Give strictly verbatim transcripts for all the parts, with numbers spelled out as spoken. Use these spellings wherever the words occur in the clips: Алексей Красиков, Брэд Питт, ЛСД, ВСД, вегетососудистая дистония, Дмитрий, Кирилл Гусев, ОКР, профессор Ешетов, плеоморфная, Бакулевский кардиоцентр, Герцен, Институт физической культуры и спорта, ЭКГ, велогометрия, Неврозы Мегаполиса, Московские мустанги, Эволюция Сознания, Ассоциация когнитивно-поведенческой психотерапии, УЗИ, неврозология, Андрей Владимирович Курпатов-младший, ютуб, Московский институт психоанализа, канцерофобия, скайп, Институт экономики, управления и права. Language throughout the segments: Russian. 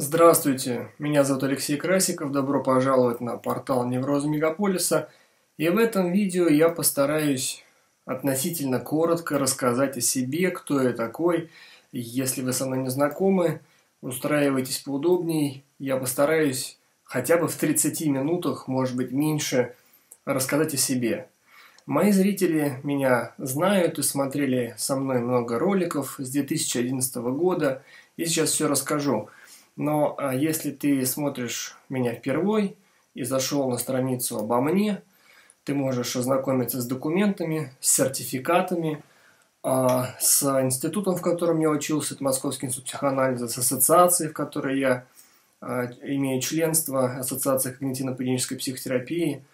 Здравствуйте, меня зовут Алексей Красиков, добро пожаловать на портал Неврозы Мегаполиса, и в этом видео я постараюсь относительно коротко рассказать о себе, кто я такой. Если вы со мной не знакомы, устраивайтесь поудобней, я постараюсь хотя бы в тридцати минутах, может быть меньше, рассказать о себе. Мои зрители меня знают и смотрели со мной много роликов с две тысячи одиннадцатого года, и сейчас все расскажу. Но а если ты смотришь меня впервой и зашел на страницу «Обо мне», ты можешь ознакомиться с документами, с сертификатами, а, с институтом, в котором я учился, это Московский институт психоанализа, с ассоциацией, в которой я а, имею членство, Ассоциация когнитивно-поведенческой психотерапии.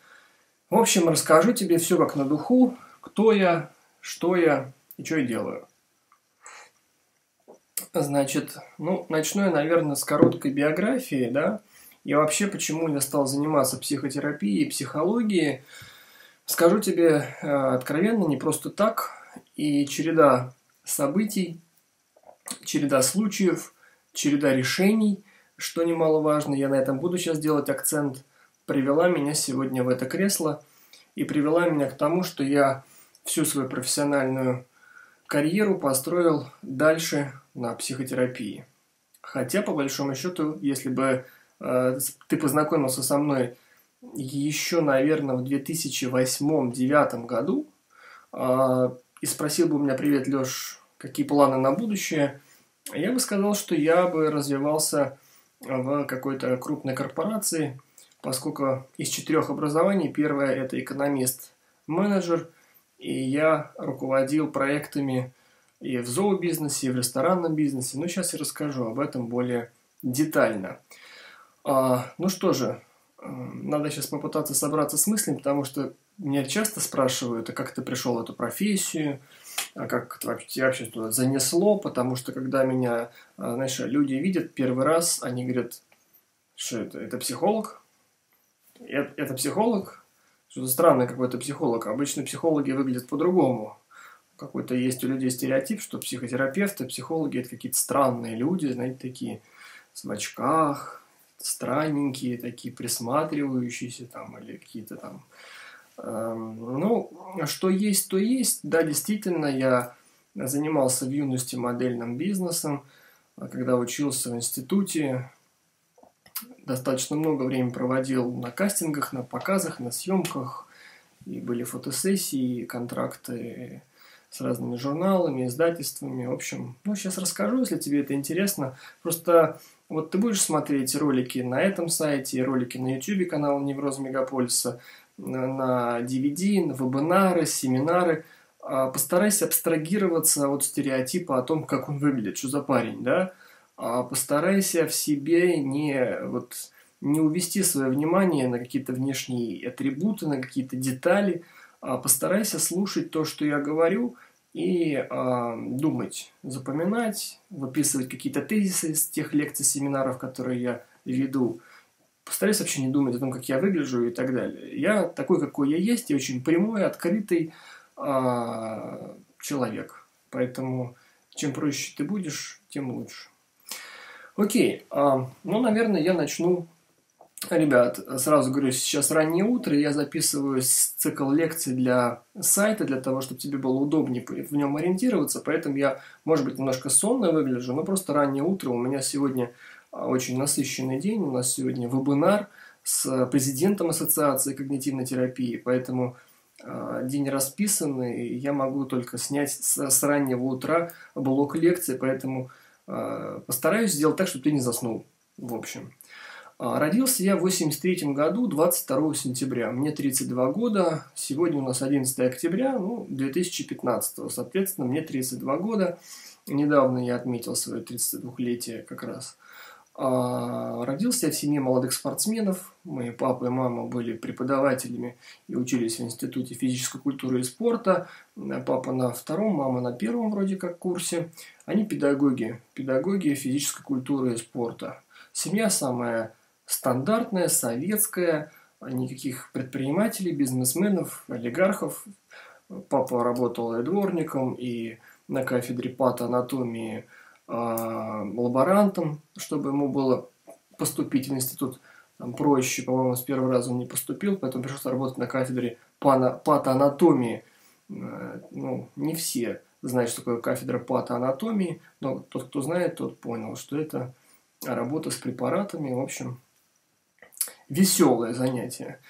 В общем, расскажу тебе все как на духу, кто я, что я и что я делаю. Значит, ну, начну я, наверное, с короткой биографии, да, и вообще, почему я стал заниматься психотерапией и психологией. Скажу тебе э, откровенно, не просто так, и череда событий, череда случаев, череда решений, что немаловажно, я на этом буду сейчас делать акцент, привела меня сегодня в это кресло и привела меня к тому, что я всю свою профессиональную карьеру построил дальше на психотерапии. Хотя, по большому счету, если бы э, ты познакомился со мной еще, наверное, в две тысячи восьмом-две тысячи девятом году э, и спросил бы у меня: «Привет, Леш, какие планы на будущее?», я бы сказал, что я бы развивался в какой-то крупной корпорации, поскольку из четырех образований первое – это экономист-менеджер, и я руководил проектами и в зообизнесе, и в ресторанном бизнесе. Ну, сейчас я расскажу об этом более детально. А, ну что же, надо сейчас попытаться собраться с мыслями, потому что меня часто спрашивают, а как ты пришел в эту профессию, а как это вообще, вообще туда занесло, потому что когда меня, знаешь, люди видят первый раз, они говорят: что это, это психолог? Это, это психолог? Что-то странное какой-то психолог. Обычно психологи выглядят по-другому. Какой-то есть у людей стереотип, что психотерапевты, психологи – это какие-то странные люди, знаете, такие в очках, странненькие, такие присматривающиеся там, или какие-то там… Эм, ну, что есть, то есть. Да, действительно, я занимался в юности модельным бизнесом, когда учился в институте. Достаточно много времени проводил на кастингах, на показах, на съемках. И были фотосессии, и контракты с разными журналами, издательствами. В общем, ну, сейчас расскажу, если тебе это интересно. Просто вот ты будешь смотреть ролики на этом сайте, ролики на ютубе канала Неврозы Мегаполиса, на ди ви ди, на вебинары, семинары. Постарайся абстрагироваться от стереотипа о том, как он выглядит, что за парень, да? Постарайся в себе не, вот, не увести свое внимание на какие-то внешние атрибуты, на какие-то детали. Постарайся слушать то, что я говорю, и э, думать, запоминать, выписывать какие-то тезисы из тех лекций, семинаров, которые я веду. Постарайся вообще не думать о том, как я выгляжу и так далее. Я такой, какой я есть, и очень прямой, открытый э, человек. Поэтому чем проще ты будешь, тем лучше. Окей, э, ну, наверное, я начну... Ребят, сразу говорю, сейчас раннее утро, я записываю цикл лекций для сайта, для того, чтобы тебе было удобнее в нем ориентироваться, поэтому я, может быть, немножко сонно выгляжу, но просто раннее утро, у меня сегодня очень насыщенный день, у нас сегодня вебинар с президентом Ассоциации когнитивной терапии, поэтому день расписан, и я могу только снять с, с раннего утра блок лекций, поэтому постараюсь сделать так, чтобы ты не заснул, в общем. Родился я в восемьдесят третьем году, двадцать второго сентября. Мне тридцать два года. Сегодня у нас одиннадцатое октября, ну, две тысячи пятнадцатого. Соответственно, мне тридцать два года. Недавно я отметил свое тридцатидвухлетие как раз. Родился я в семье молодых спортсменов. Мои папа и мама были преподавателями и учились в Институте физической культуры и спорта. Папа на втором, мама на первом вроде как курсе. Они педагоги. Педагоги физической культуры и спорта. Семья самая стандартная, советская, никаких предпринимателей, бизнесменов, олигархов. Папа работал и дворником, и на кафедре патоанатомии э, лаборантом, чтобы ему было поступить в институт там, проще, по-моему, с первого раза он не поступил, поэтому пришлось работать на кафедре патоанатомии. Ну, не все знают, что такое кафедра патоанатомии, но тот, кто знает, тот понял, что это работа с препаратами, в общем, веселое занятие.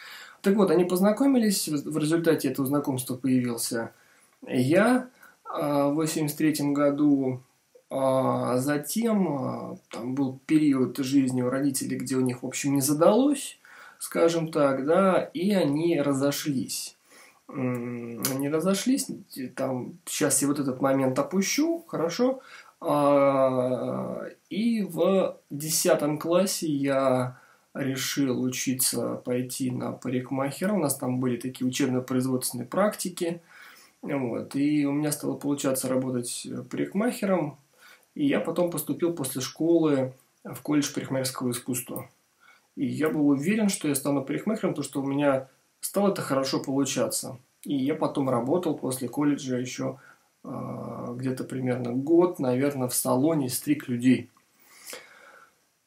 Так вот, они познакомились, в результате этого знакомства появился я в восемьдесят третьем году. Затем там был период жизни у родителей, где у них, в общем, не задалось, скажем так, да, и они разошлись. Они разошлись, там, сейчас я вот этот момент опущу, хорошо. И в десятом классе я решил учиться пойти на парикмахера. У нас там были такие учебно-производственные практики. Вот, и у меня стало получаться работать парикмахером. И я потом поступил после школы в колледж парикмахерского искусства. И я был уверен, что я стану парикмахером, потому что у меня стало это хорошо получаться. И я потом работал после колледжа еще э, где-то примерно год, наверное, в салоне стриг людей.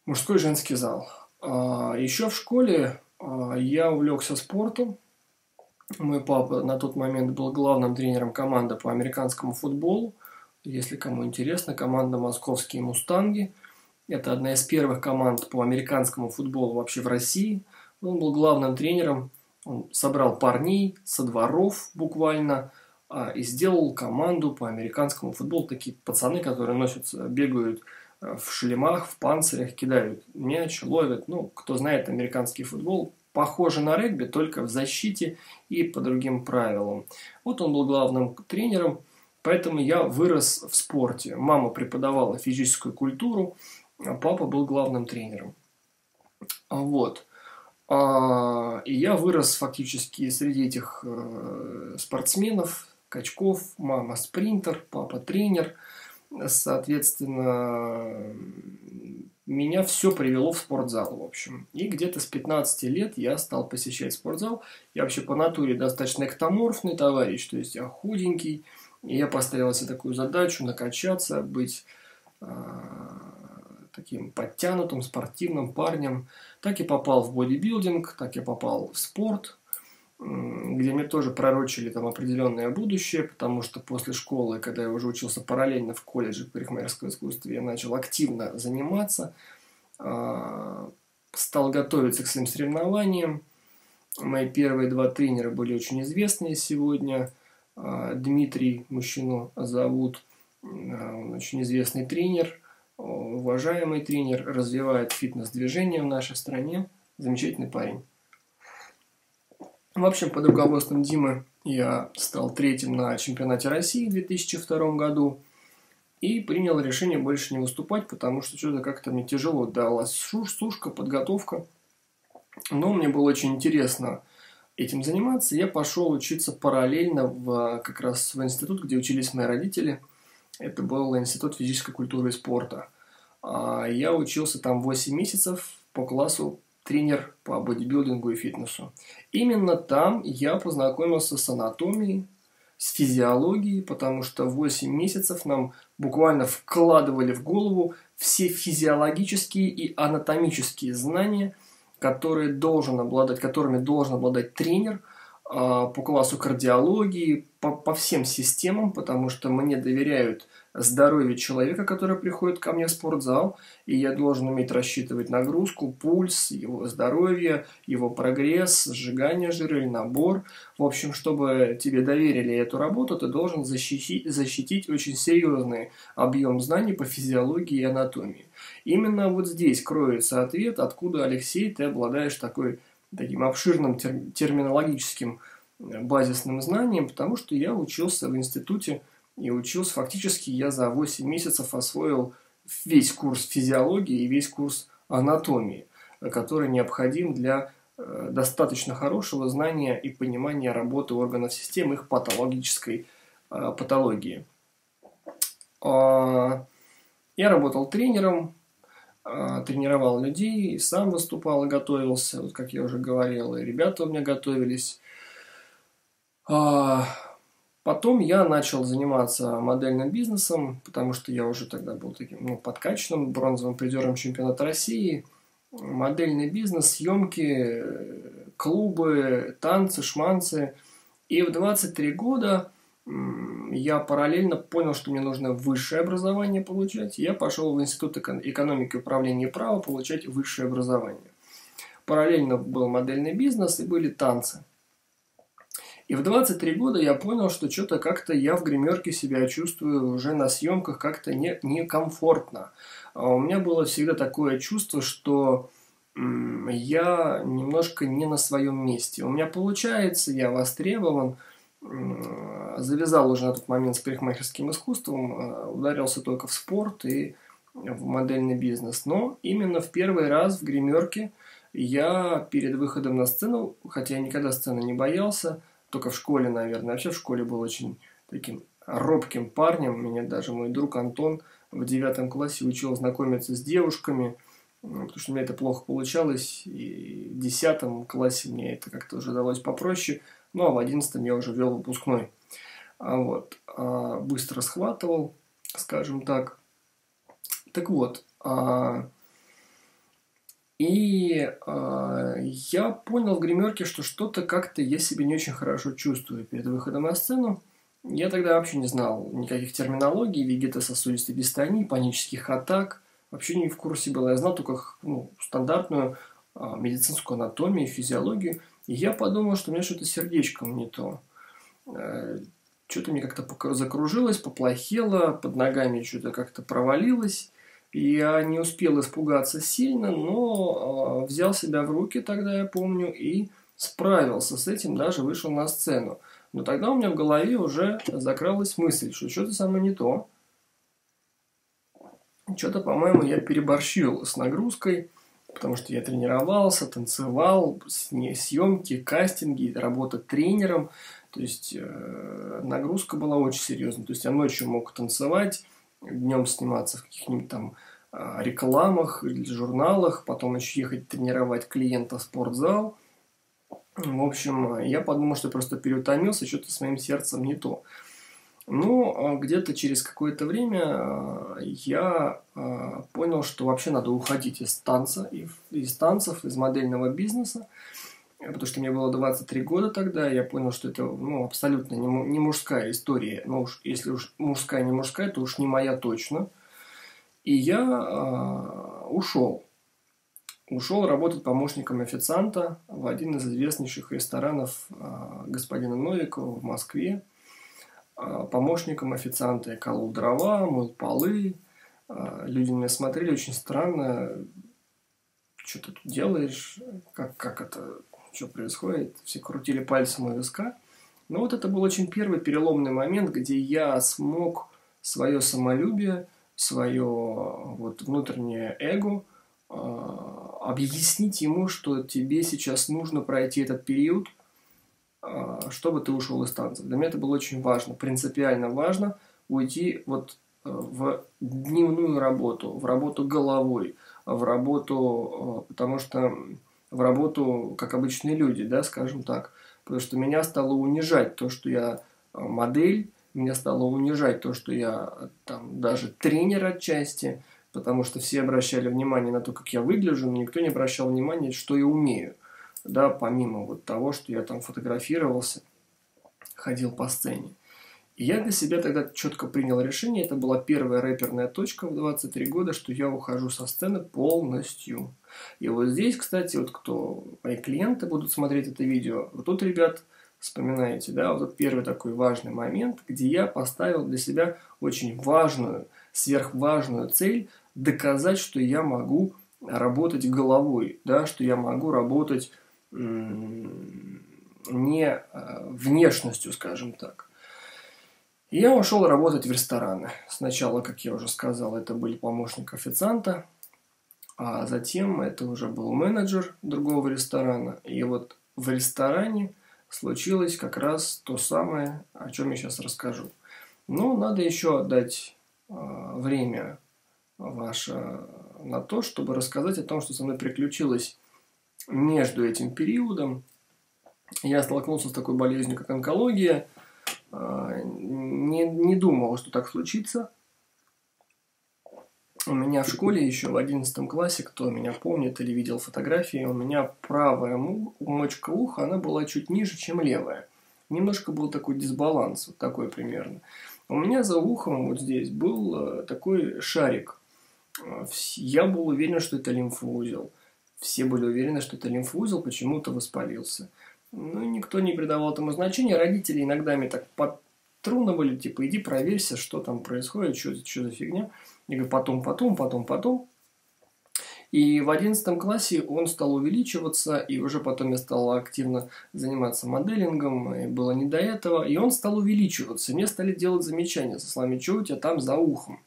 Мужской и женский зал. Э, еще в школе э, я увлекся спортом. Мой папа на тот момент был главным тренером команды по американскому футболу. Если кому интересно, команда «Московские мустанги». Это одна из первых команд по американскому футболу вообще в России. Он был главным тренером. Он собрал парней со дворов буквально и сделал команду по американскому футболу. Такие пацаны, которые носятся, бегают в шлемах, в панцирях, кидают мяч, ловят. Ну, кто знает американский футбол, похоже на регби, только в защите и по другим правилам. Вот он был главным тренером. Поэтому я вырос в спорте. Мама преподавала физическую культуру, а папа был главным тренером. Вот. И я вырос фактически среди этих спортсменов, качков. Мама спринтер, папа тренер. Соответственно, меня все привело в спортзал, в общем. И где-то с пятнадцати лет я стал посещать спортзал. Я вообще по натуре достаточно эктоморфный товарищ, то есть я худенький. И я поставил себе такую задачу накачаться, быть э, таким подтянутым, спортивным парнем. Так я попал в бодибилдинг, так я попал в спорт, э, где мне тоже пророчили там определенное будущее, потому что после школы, когда я уже учился параллельно в колледже парикмахерского искусства, я начал активно заниматься, э, стал готовиться к своим соревнованиям. Мои первые два тренера были очень известные сегодня. Дмитрий, мужчину зовут, он очень известный тренер, уважаемый тренер, развивает фитнес-движение в нашей стране, замечательный парень. В общем, под руководством Димы я стал третьим на чемпионате России в две тысячи втором году и принял решение больше не выступать, потому что что-то как-то мне тяжело далась сушка, подготовка, но мне было очень интересно этим заниматься. Я пошел учиться параллельно в, как раз в институт, где учились мои родители. Это был Институт физической культуры и спорта. Я учился там восемь месяцев по классу тренер по бодибилдингу и фитнесу. Именно там я познакомился с анатомией, с физиологией, потому что восемь месяцев нам буквально вкладывали в голову все физиологические и анатомические знания, которые должен обладать, которыми должен обладать тренер э, по классу кардиологии, по, по всем системам, потому что мне доверяют здоровье человека, который приходит ко мне в спортзал, и я должен уметь рассчитывать нагрузку, пульс, его здоровье, его прогресс, сжигание жира или набор. В общем, чтобы тебе доверили эту работу, ты должен защити, защитить очень серьезный объем знаний по физиологии и анатомии. Именно вот здесь кроется ответ, откуда, Алексей, ты обладаешь такой, таким обширным тер, терминологическим базисным знанием, потому что я учился в институте и учился, фактически я за восемь месяцев освоил весь курс физиологии и весь курс анатомии, который необходим для достаточно хорошего знания и понимания работы органов систем, их патологической патологии. Я работал тренером, тренировал людей, сам выступал и готовился, вот как я уже говорил, и ребята у меня готовились. Потом я начал заниматься модельным бизнесом, потому что я уже тогда был таким, ну, подкачанным бронзовым призером чемпионата России. модельный бизнес, съемки, клубы, танцы, шманцы. И в двадцать три года я параллельно понял, что мне нужно высшее образование получать. Я пошел в Институт экономики, управления и права получать высшее образование. Параллельно был модельный бизнес и были танцы. И в двадцать три года я понял, что что-то как-то я в гримерке себя чувствую уже на съемках как-то не, некомфортно. У меня было всегда такое чувство, что я немножко не на своем месте. У меня получается, я востребован, завязал уже на тот момент с парикмахерским искусством, ударился только в спорт и в модельный бизнес. Но именно в первый раз в гримерке я перед выходом на сцену, хотя я никогда сцены не боялся, только в школе, наверное. Вообще в школе был очень таким робким парнем. Меня даже мой друг Антон в девятом классе учил знакомиться с девушками, потому что у меня это плохо получалось. И в десятом классе мне это как-то уже удалось попроще. Ну, а в одиннадцатом я уже вел выпускной. Вот. Быстро схватывал, скажем так. Так вот. И э, я понял в гримерке, что что-то как-то я себя не очень хорошо чувствую перед выходом на сцену. Я тогда вообще не знал никаких терминологий, вегетососудистой дистонии, панических атак. Вообще не в курсе был. Я знал только ну, стандартную э, медицинскую анатомию, физиологию. И я подумал, что у меня что-то с сердечком не то. Э, что-то мне как-то закружилось, поплохело, под ногами что-то как-то провалилось. Я не успел испугаться сильно, но э, взял себя в руки тогда, я помню, и справился с этим, даже вышел на сцену. Но тогда у меня в голове уже закралась мысль, что что-то со мной не то. Что-то, по-моему, я переборщил с нагрузкой, потому что я тренировался, танцевал, съемки, кастинги, работа тренером. То есть э, нагрузка была очень серьезная. То есть я ночью мог танцевать, днем сниматься в каких-нибудь там рекламах или журналах, потом еще ехать тренировать клиента в спортзал. В общем, я подумал, что просто переутомился, что-то с моим сердцем не то. Но где-то через какое-то время я понял, что вообще надо уходить из танца, из танцев, из модельного бизнеса. Потому что мне было двадцать три года тогда, я понял, что это ну, абсолютно не мужская история. Но уж если уж мужская не мужская, то уж не моя точно. И я э, ушел. Ушел работать помощником официанта в один из известнейших ресторанов э, господина Новикова в Москве. Э, помощником официанта я колол дрова, мыл полы. Э, люди меня смотрели очень странно. Что ты тут делаешь? Как, как это... что происходит, все крутили пальцем у виска. Но вот это был очень первый переломный момент, где я смог свое самолюбие, свое вот, внутреннее эго э, объяснить ему, что тебе сейчас нужно пройти этот период, э, чтобы ты ушел из танцев. Для меня это было очень важно, принципиально важно уйти вот в дневную работу, в работу головой, в работу, э, потому что в работу, как обычные люди, да, скажем так. Потому что меня стало унижать то, что я модель, меня стало унижать то, что я там даже тренер отчасти, потому что все обращали внимание на то, как я выгляжу, но никто не обращал внимания, что я умею, да, помимо вот того, что я там фотографировался, ходил по сцене. И я для себя тогда четко принял решение, это была первая рэперная точка в двадцать три года, что я ухожу со сцены полностью. И вот здесь, кстати, вот кто, мои клиенты будут смотреть это видео, вот тут, ребят, вспоминаете, да, вот этот первый такой важный момент, где я поставил для себя очень важную, сверхважную цель доказать, что я могу работать головой, да, что я могу работать м- не внешностью, скажем так. Я ушел работать в рестораны. Сначала, как я уже сказал, это был помощник официанта, а затем это уже был менеджер другого ресторана. И вот в ресторане случилось как раз то самое, о чем я сейчас расскажу. Но надо еще отдать э, время ваше на то, чтобы рассказать о том, что со мной приключилось между этим периодом. Я столкнулся с такой болезнью, как онкология. Не, не думал, что так случится. У меня в школе еще в одиннадцатом классе, кто меня помнит или видел фотографии, у меня правая мочка уха, она была чуть ниже, чем левая. Немножко был такой дисбаланс, вот такой примерно. У меня за ухом вот здесь был такой шарик. Я был уверен, что это лимфоузел. Все были уверены, что это лимфоузел почему-то воспалился. Ну, никто не придавал этому значения. Родители иногда мне так подтрунывали, типа, иди проверься, что там происходит, что, что за фигня. Я говорю, потом, потом, потом, потом. И в одиннадцатом классе он стал увеличиваться, и уже потом я стал активно заниматься моделингом, и было не до этого, и он стал увеличиваться. Мне стали делать замечания со словами, что у тебя там за ухом.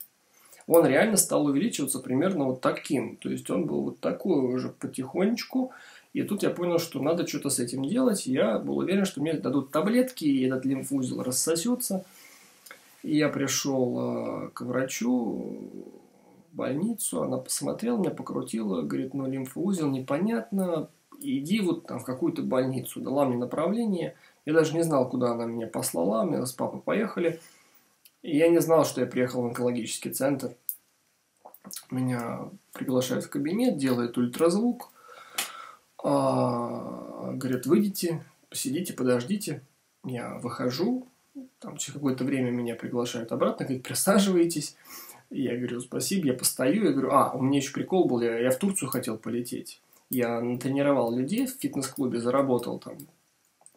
Он реально стал увеличиваться примерно вот таким, то есть он был вот такой уже потихонечку, и тут я понял, что надо что-то с этим делать. Я был уверен, что мне дадут таблетки, и этот лимфоузел рассосется. И я пришел к врачу, больницу, она посмотрела, меня покрутила, говорит, ну, лимфоузел, непонятно, иди вот там в какую-то больницу, дала мне направление, я даже не знал, куда она меня послала, мы с папой поехали, и я не знал, что я приехал в онкологический центр, меня приглашают в кабинет, делает ультразвук, а, говорят, выйдите, посидите, подождите, я выхожу, там через какое-то время меня приглашают обратно, говорит, присаживайтесь. Я говорю, спасибо, я постою, я говорю, а, у меня еще прикол был, я, я в Турцию хотел полететь. Я натренировал людей в фитнес-клубе, заработал там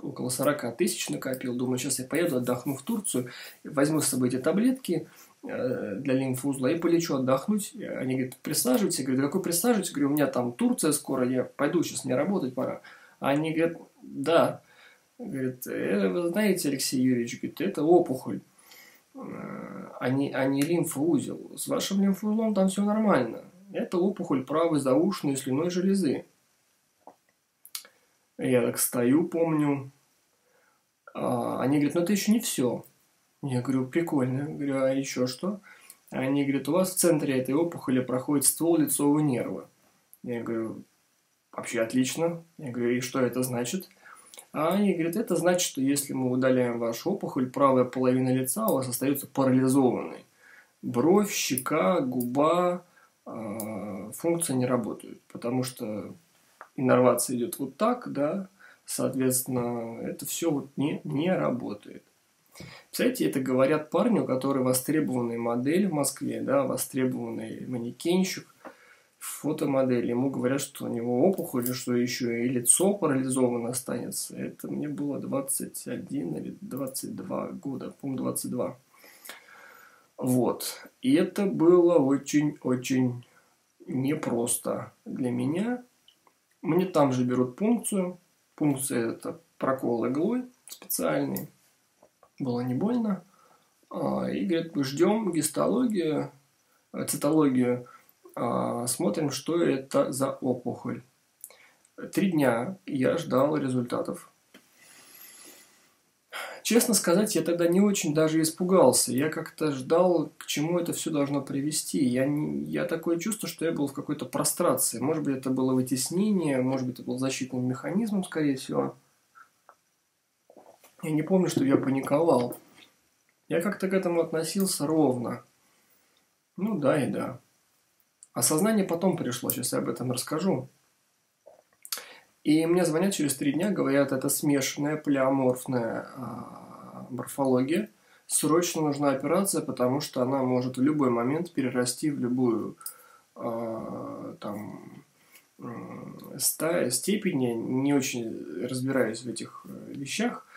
около сорока тысяч накопил. Думаю, сейчас я поеду, отдохну в Турцию, возьму с собой эти таблетки э, для лимфоузла и полечу отдохнуть. Они говорят, присаживайтесь. Я говорю, да какой присаживайтесь? Я говорю, у меня там Турция скоро, я пойду, сейчас мне работать пора. Они говорят, да. Говорят, э, вы знаете, Алексей Юрьевич, говорит, это опухоль. А не, а не лимфоузел. С вашим лимфоузлом там все нормально. Это опухоль правой заушной слюнной железы. Я так стою, помню. А, они говорят, ну это еще не все. Я говорю, прикольно. Я говорю, а еще что? Они говорят, у вас в центре этой опухоли проходит ствол лицевого нерва. Я говорю, вообще отлично. Я говорю, и что это значит? А они говорят, это значит, что если мы удаляем вашу опухоль, правая половина лица у вас остается парализованной. Бровь, щека, губа, э, функции не работают, потому что иннервация идет вот так, да, соответственно, это все вот не, не работает. Представляете, это говорят парню, который востребованный модель в Москве, да, востребованный манекенщик, фотомодель, ему говорят, что у него опухоль, что еще и лицо парализовано останется. Это мне было двадцать один или двадцать два года, по-моему, двадцать два. Вот. И это было очень-очень непросто для меня. Мне там же берут пункцию. Пункция – это прокол иглой специальный. Было не больно. И говорят, мы ждем гистологию, цитологию, смотрим, что это за опухоль. Три дня я ждал результатов. Честно сказать, я тогда не очень даже испугался. Я как-то ждал, к чему это все должно привести. Я, не, я такое чувство, что я был в какой-то прострации. Может быть, это было вытеснение, может быть, это был защитный механизм, скорее всего. Я не помню, что я паниковал. Я как-то к этому относился ровно. Ну да и да. Осознание потом пришло, сейчас я об этом расскажу. И мне звонят через три дня, говорят, это смешанная плеоморфная э, морфология. Срочно нужна операция, потому что она может в любой момент перерасти в любую э, там, э, степень. Я не очень разбираюсь в этих вещах.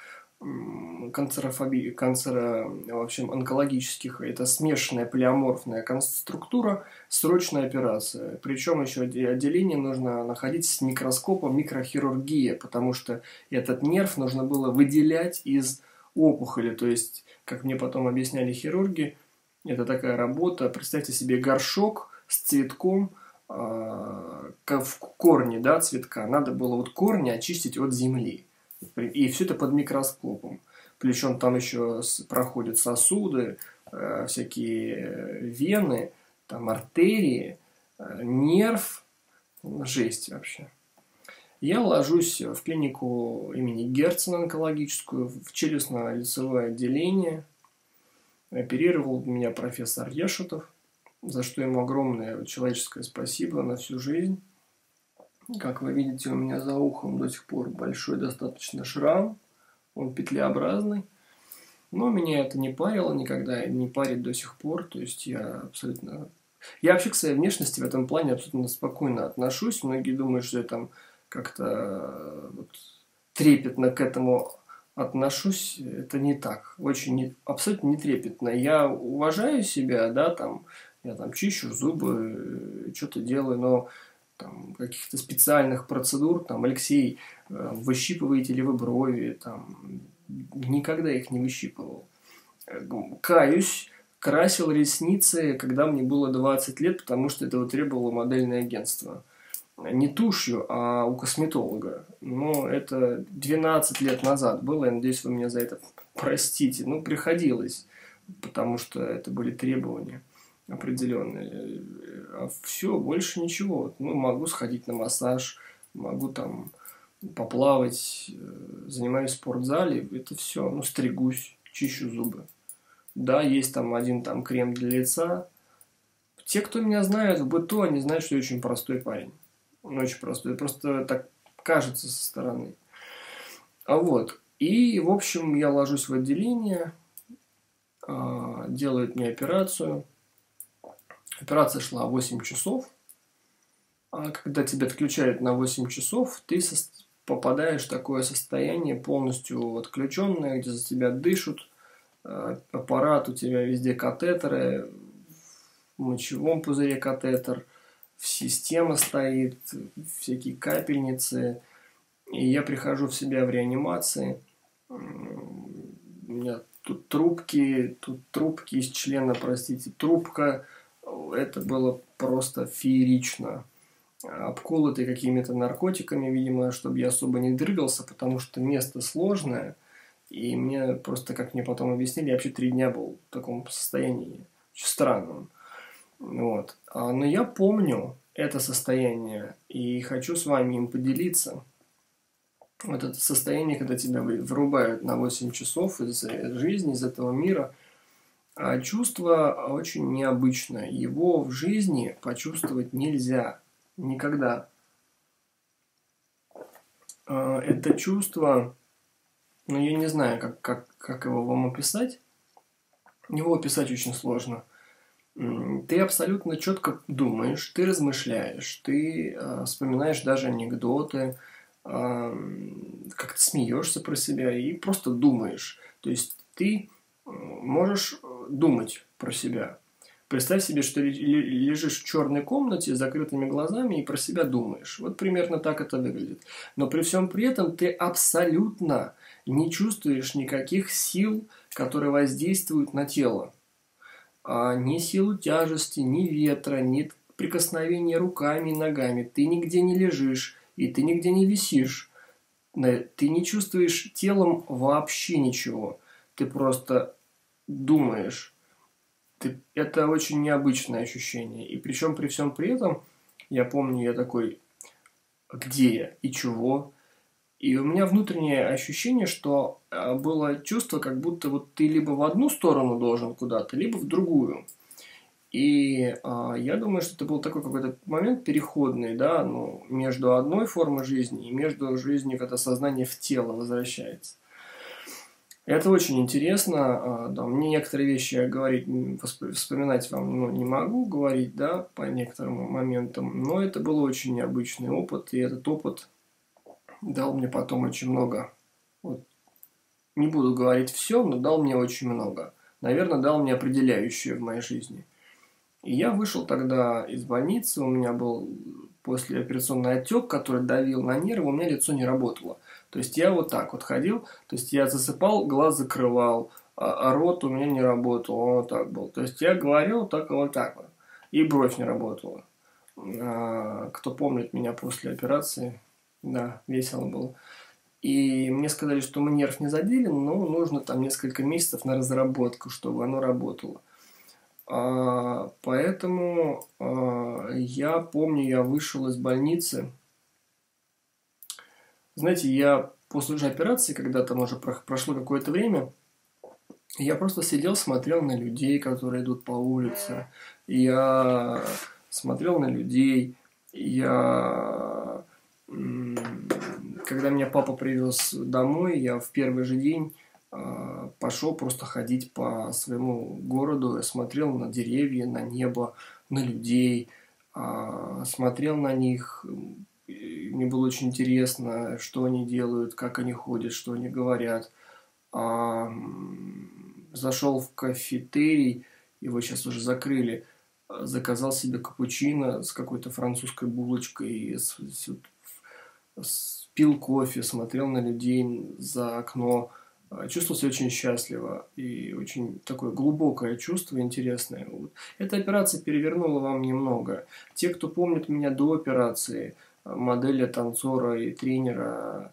Канцерофобия, канцера, в общем, онкологических, это смешанная полиоморфная структура, срочная операция. Причем еще отделение нужно находить с микроскопом, микрохирургия, потому что этот нерв нужно было выделять из опухоли. То есть, как мне потом объясняли хирурги, это такая работа, представьте себе горшок с цветком э, в корне, да, цветка. Надо было вот корни очистить от земли. И все это под микроскопом. Причем там еще проходят сосуды, всякие вены, там артерии, нерв. Жесть вообще. Я ложусь в клинику имени Герцена онкологическую, в челюстно-лицевое отделение. Оперировал меня профессор Ешетов. за что ему огромное человеческое спасибо на всю жизнь. Как вы видите, у меня за ухом до сих пор большой достаточно шрам, он петлеобразный, но меня это не парило никогда и не парит до сих пор, то есть я абсолютно... Я вообще к своей внешности в этом плане абсолютно спокойно отношусь, многие думают, что я там как-то вот трепетно к этому отношусь, это не так, очень не... абсолютно не трепетно, я уважаю себя, да, там, я там чищу зубы, что-то делаю, но... каких-то специальных процедур, там, Алексей, выщипываете ли вы брови, там, никогда их не выщипывал. Каюсь, красил ресницы, когда мне было двадцать лет, потому что этого требовало модельное агентство. Не тушью, а у косметолога. Но это двенадцать лет назад было, я надеюсь, вы меня за это простите. Ну, приходилось, потому что это были требования определенные, а все, больше ничего. Ну, могу сходить на массаж, могу там поплавать, занимаюсь в спортзале, это все, ну, стригусь, чищу зубы. Да, есть там один там крем для лица. Те, кто меня знают в быту, они знают, что я очень простой парень. Он очень простой, просто так кажется со стороны. А вот, и, в общем, я ложусь в отделение, делают мне операцию. Операция шла восемь часов, а когда тебя отключают на восемь часов, ты попадаешь в такое состояние полностью отключенное, где за тебя дышат, аппарат, у тебя везде катетеры, в мочевом пузыре катетер, система стоит, всякие капельницы, и я прихожу в себя в реанимации, у меня тут трубки, тут трубки из члена, простите, трубка. Это было просто феерично. Обколоты какими-то наркотиками, видимо, чтобы я особо не дрыгался, потому что место сложное. И мне просто, как мне потом объяснили, я вообще три дня был в таком состоянии. Очень странном. Вот. Но я помню это состояние и хочу с вами им поделиться. Вот это состояние, когда тебя вырубают на восемь часов из жизни, из этого мира. А чувство очень необычное. Его в жизни почувствовать нельзя. Никогда. Это чувство... Ну, я не знаю, как, как, как его вам описать. Его описать очень сложно. Ты абсолютно четко думаешь, ты размышляешь, ты вспоминаешь даже анекдоты, как-то смеешься про себя и просто думаешь. То есть ты... можешь думать про себя. Представь себе, что лежишь в черной комнате с закрытыми глазами и про себя думаешь. Вот примерно так это выглядит. Но при всем при этом ты абсолютно не чувствуешь никаких сил, которые воздействуют на тело. А ни силу тяжести, ни ветра, ни прикосновения руками и ногами. Ты нигде не лежишь и ты нигде не висишь. Ты не чувствуешь телом вообще ничего. Ты просто думаешь. Ты... Это очень необычное ощущение. И причем при всем при этом, я помню, я такой, где я и чего. И у меня внутреннее ощущение, что было чувство, как будто вот ты либо в одну сторону должен куда-то, либо в другую. И а, я думаю, что это был такой какой-то момент переходный, да, ну, между одной формой жизни и между жизнью, когда сознание в тело возвращается. Это очень интересно, да, мне некоторые вещи я говорить, вспоминать вам ну, не могу говорить, да, по некоторым моментам, но это был очень необычный опыт, и этот опыт дал мне потом очень много, вот, не буду говорить все, но дал мне очень много, наверное, дал мне определяющее в моей жизни. И я вышел тогда из больницы, у меня был послеоперационный отек, который давил на нервы, у меня лицо не работало. То есть я вот так вот ходил, то есть я засыпал, глаз закрывал, а рот у меня не работал, он вот так был. То есть я говорил так вот так вот, и бровь не работала. А, кто помнит меня после операции, да, весело было. И мне сказали, что мы нерв не задели, но нужно там несколько месяцев на разработку, чтобы оно работало. А, поэтому а, я помню, я вышел из больницы. Знаете, я после уже операции, когда там уже прошло какое-то время, Я просто сидел, смотрел на людей, которые идут по улице. Я смотрел на людей. Я... Когда меня папа привез домой, я в первый же день пошел просто ходить по своему городу. Я смотрел на деревья, на небо, на людей. Смотрел на них. Мне было очень интересно, что они делают, как они ходят, что они говорят. Зашел в кафетерий, его сейчас уже закрыли, заказал себе капучино с какой-то французской булочкой, с, с, с, пил кофе, смотрел на людей за окно, чувствовал себя очень счастливо и очень такое глубокое чувство, интересное. Вот. Эта операция перевернула вам немного. Те, кто помнит меня до операции, моделя, танцора и тренера,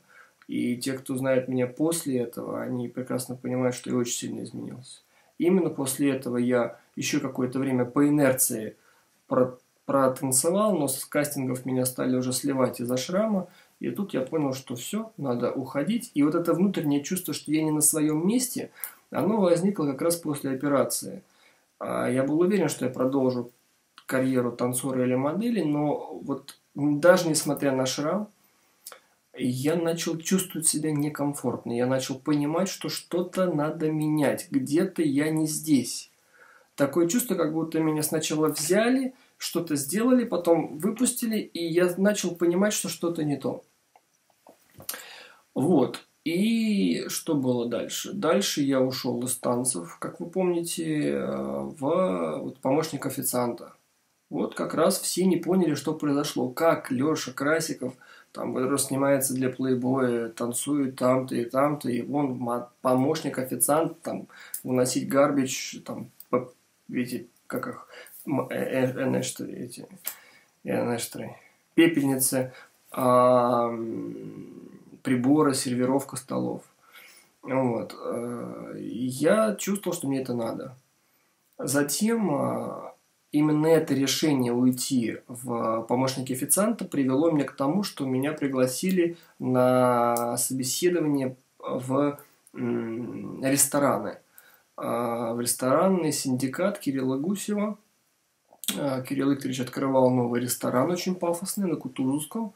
и те, кто знает меня после этого, они прекрасно понимают, что я очень сильно изменился. Именно после этого я еще какое-то время по инерции протанцевал, но с кастингов меня стали уже сливать из-за шрама. И тут я понял, что все, надо уходить. И вот это внутреннее чувство, что я не на своем месте, оно возникло как раз после операции. Я был уверен, что я продолжу карьеру танцора или модели, но вот даже несмотря на шрам, я начал чувствовать себя некомфортно. Я начал понимать, что что-то надо менять. Где-то я не здесь. Такое чувство, как будто меня сначала взяли, что-то сделали, потом выпустили, и я начал понимать, что что-то не то. Вот. И что было дальше? Дальше я ушел из танцев, как вы помните, в помощник официанта. Вот как раз все не поняли, что произошло. Как Леша Красиков... Там снимается для плейбоя, танцует там-то и там-то, и вон помощник официант, там, уносить гарбич, там, видите, как их, энештры, эти, энештры, пепельницы, а, приборы, сервировка столов. Вот. Я чувствовал, что мне это надо. Затем... Именно это решение уйти в помощники официанта привело меня к тому, что меня пригласили на собеседование в рестораны. В ресторанный синдикат Кирилла Гусева. Кирилл Викторович открывал новый ресторан, очень пафосный, на Кутузовском.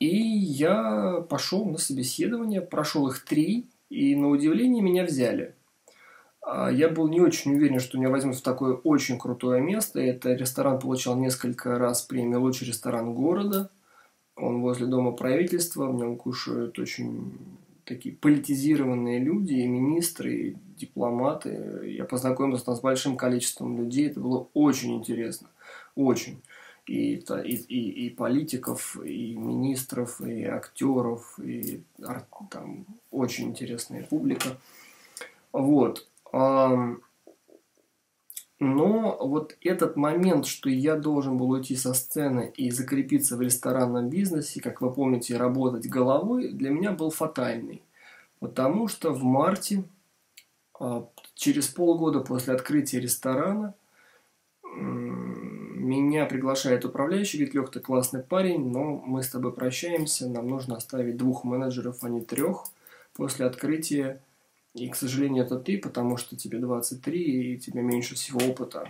И я пошел на собеседование, прошел их три, и на удивление меня взяли. Я был не очень уверен, что меня возьмут в такое очень крутое место. Это ресторан получал несколько раз премию «Лучший ресторан города». Он возле Дома правительства, в нем кушают очень такие политизированные люди, и министры, и дипломаты. Я познакомился там с большим количеством людей, это было очень интересно, очень. И, и, и политиков, и министров, и актеров, и там очень интересная публика. Вот. Но вот этот момент, что я должен был уйти со сцены и закрепиться в ресторанном бизнесе, как вы помните, работать головой, для меня был фатальный. Потому что в марте, через полгода после открытия ресторана, меня приглашает управляющий, говорит: Лёх, ты классный парень, но мы с тобой прощаемся, нам нужно оставить двух менеджеров, а не трех после открытия. И, к сожалению, это ты, потому что тебе двадцать три, и тебе меньше всего опыта.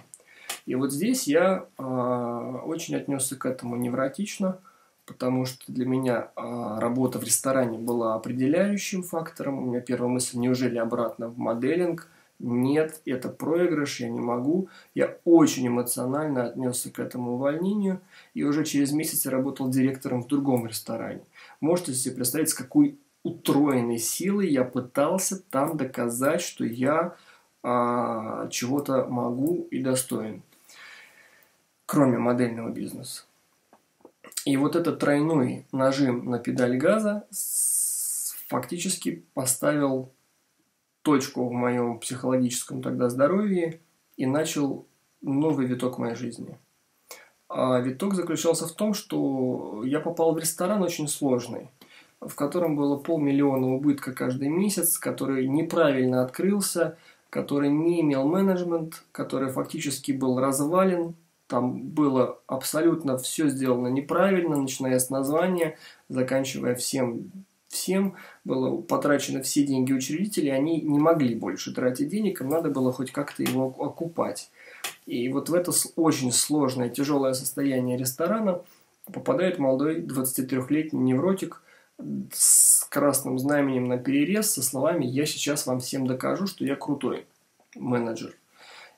И вот здесь я э, очень отнесся к этому невротично, потому что для меня э, работа в ресторане была определяющим фактором. У меня первая мысль: неужели обратно в моделинг? Нет, это проигрыш, я не могу. Я очень эмоционально отнесся к этому увольнению, и уже через месяц я работал директором в другом ресторане. Можете себе представить, с какой утроенной силой я пытался там доказать, что я а, чего-то могу и достоин, кроме модельного бизнеса. И вот этот тройной нажим на педаль газа фактически поставил точку в моем психологическом тогда здоровье и начал новый виток моей жизни. А виток заключался в том, что я попал в ресторан очень сложный, в котором было полмиллиона убытка каждый месяц, который неправильно открылся, который не имел менеджмент, который фактически был развален. Там было абсолютно все сделано неправильно, начиная с названия, заканчивая всем, всем, было потрачено все деньги учредителей, они не могли больше тратить денег, им надо было хоть как-то его окупать. И вот в это очень сложное, тяжелое состояние ресторана попадает молодой двадцатитрёхлетний невротик с красным знаменем наперерез, со словами «Я сейчас вам всем докажу, что я крутой менеджер».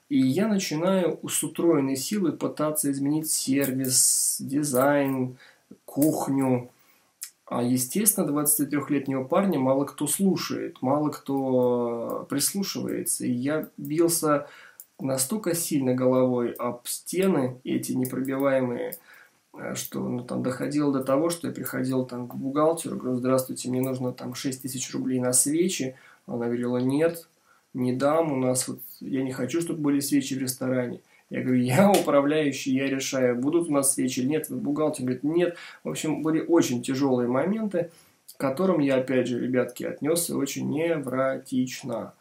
И я начинаю с утроенной силы пытаться изменить сервис, дизайн, кухню. А естественно, двадцатитрёхлетнего парня мало кто слушает, мало кто прислушивается. И я бился настолько сильно головой об стены, эти непробиваемые, что ну, там, доходило до того, что я приходил там, к бухгалтеру, говорю: «Здравствуйте, мне нужно там шесть тысяч рублей на свечи». Она говорила: «Нет, не дам, у нас вот, я не хочу, чтобы были свечи в ресторане». Я говорю: «Я управляющий, я решаю, будут у нас свечи или нет». Бухгалтер говорит: «Нет». В общем, были очень тяжелые моменты, к которым я, опять же, ребятки, отнесся очень невротично.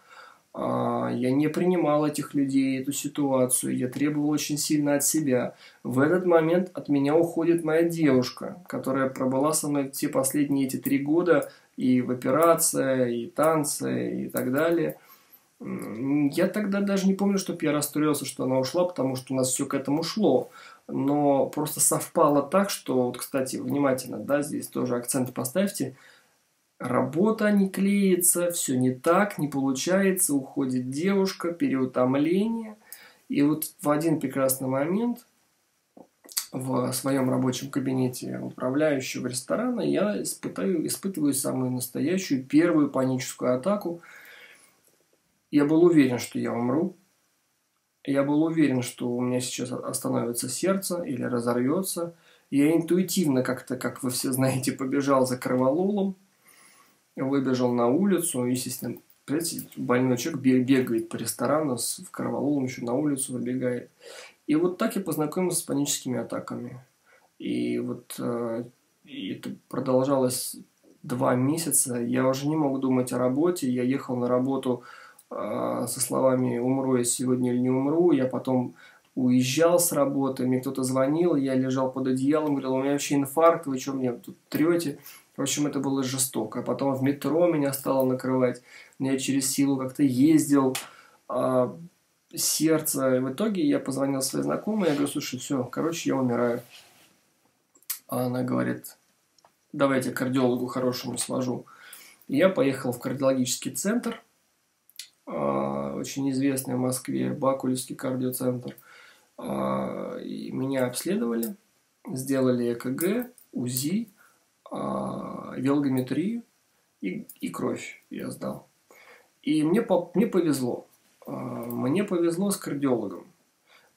Я не принимал этих людей, эту ситуацию, я требовал очень сильно от себя. В этот момент от меня уходит моя девушка, которая пробыла со мной все последние эти три года и в операции, и танцы, и так далее. Я тогда даже не помню, чтобы я расстроился, что она ушла, потому что у нас все к этому шло. Но просто совпало так, что, вот, кстати, внимательно, да, здесь тоже акцент поставьте. Работа не клеится, все не так, не получается, уходит девушка, переутомление. И вот в один прекрасный момент в своем рабочем кабинете управляющего ресторана я испытаю, испытываю самую настоящую первую паническую атаку. Я был уверен, что я умру. Я был уверен, что у меня сейчас остановится сердце или разорвется. Я интуитивно как-то, как вы все знаете, побежал за кровололом, выбежал на улицу. Естественно, представляете, больной человек бегает по ресторану с кровололом, еще на улицу выбегает. И вот так я познакомился с паническими атаками. И вот э, это продолжалось два месяца. Я уже не мог думать о работе. Я ехал на работу со словами «умру я сегодня или не умру». Я потом уезжал с работы, мне кто-то звонил, я лежал под одеялом, говорил: «У меня вообще инфаркт, вы что мне тут трете?» В общем, это было жестоко. А потом в метро меня стало накрывать, я через силу как-то ездил, а, сердце. И в итоге я позвонил своей знакомой, я говорю: «Слушай, все, короче, я умираю». А она говорит: «Давайте кардиологу хорошему сложу». И я поехал в кардиологический центр, очень известный в Москве, Бакулевский кардиоцентр. И меня обследовали, сделали ЭКГ, УЗИ, велогометрию и, и кровь я сдал. И мне, мне повезло. Мне повезло с кардиологом.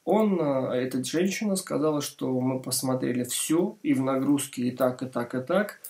Он, эта женщина, сказала, что мы посмотрели все, и в нагрузке, и так, и так, и так.